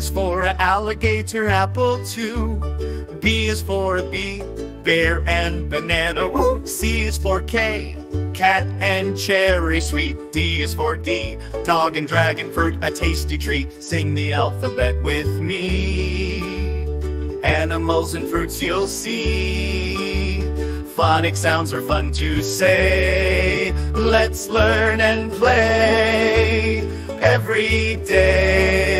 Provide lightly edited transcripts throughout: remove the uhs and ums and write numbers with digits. is for an alligator, apple too. B is for a bee, bear and banana, woo. C is for K, cat and cherry sweet. D is for D, dog and dragon fruit, a tasty treat. Sing the alphabet with me, animals and fruits you'll see. Phonic sounds are fun to say. Let's learn and play every day.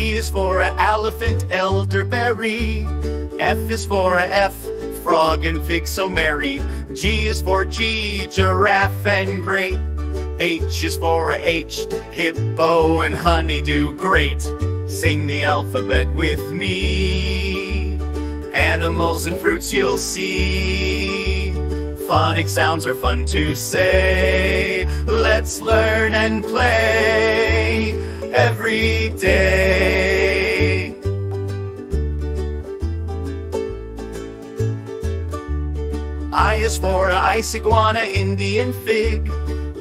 E is for an elephant, elderberry. F is for a F, frog and fig so merry. G is for G, giraffe and grape. H is for a H, hippo and honeydew great. Sing the alphabet with me, animals and fruits you'll see. Phonic sounds are fun to say. Let's learn and play every day. I is for an ice iguana, Indian fig.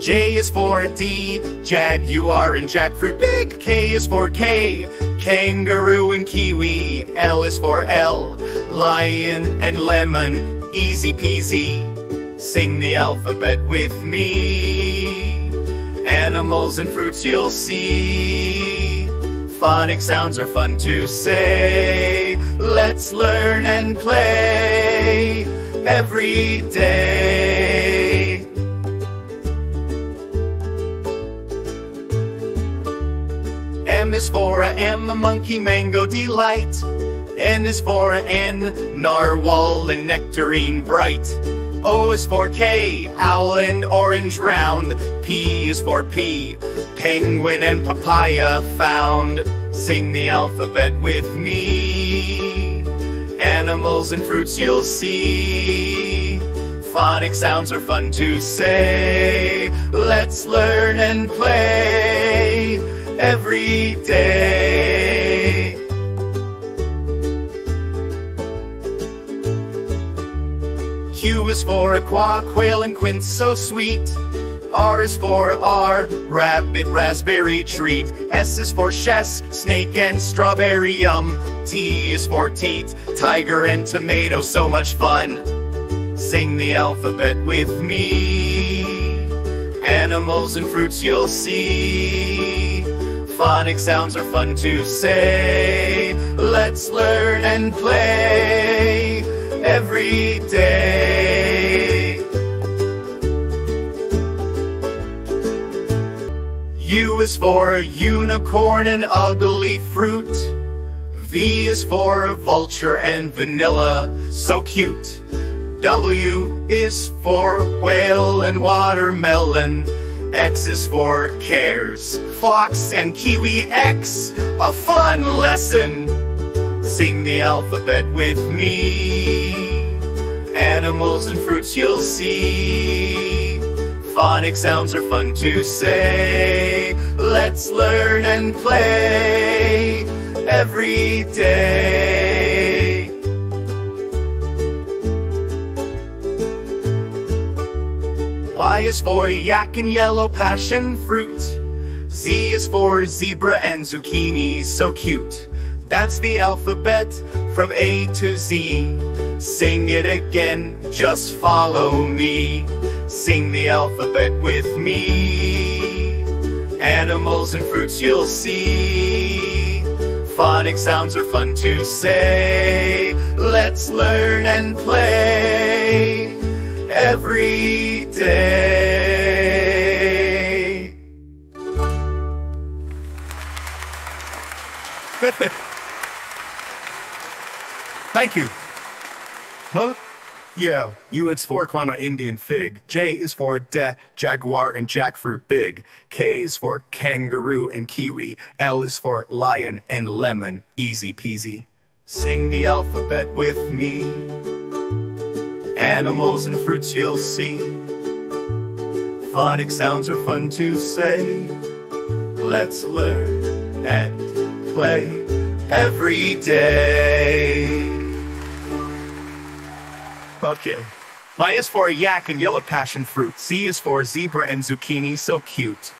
J is for a D, jaguar and jackfruit big. K is for K, kangaroo and kiwi. L is for L, lion and lemon, easy peasy. Sing the alphabet with me, animals and fruits you'll see. Phonic sounds are fun to say. Let's learn and play every day. M is for a M, a monkey, mango delight. N is for a N, narwhal and nectarine bright. O is for K, owl and orange round. P is for P, penguin and papaya found. Sing the alphabet with me, animals and fruits you'll see. Phonic sounds are fun to say. Let's learn and play every day. Q is for a quack, quail and quince so sweet. R is for R, rabbit, raspberry treat. S is for chess, snake and strawberry yum. T is for teat, tiger and tomato, so much fun. Sing the alphabet with me, animals and fruits you'll see. Phonic sounds are fun to say. Let's learn and play every day. U is for a unicorn and ugly fruit. V is for a vulture and vanilla, so cute. W is for whale and watermelon. X is for cares, fox and kiwi X, a fun lesson. Sing the alphabet with me, animals and fruits you'll see. Phonic sounds are fun to say. Let's learn and play every day. Y is for yak and yellow passion fruit. Z is for zebra and zucchini, so cute. That's the alphabet from A to Z. Sing it again, just follow me. Sing the alphabet with me, animals and fruits you'll see. Phonic sounds are fun to say. Let's learn and play every day. Thank you. Huh? Yeah. U is for iguana, Indian fig. J is for jaguar and jackfruit big. K is for kangaroo and kiwi. L is for lion and lemon, easy peasy. Sing the alphabet with me, animals and fruits you'll see. Phonic sounds are fun to say. Let's learn and play every day. Okay. Y is for yak and yellow passion fruit. Z is for zebra and zucchini, so cute.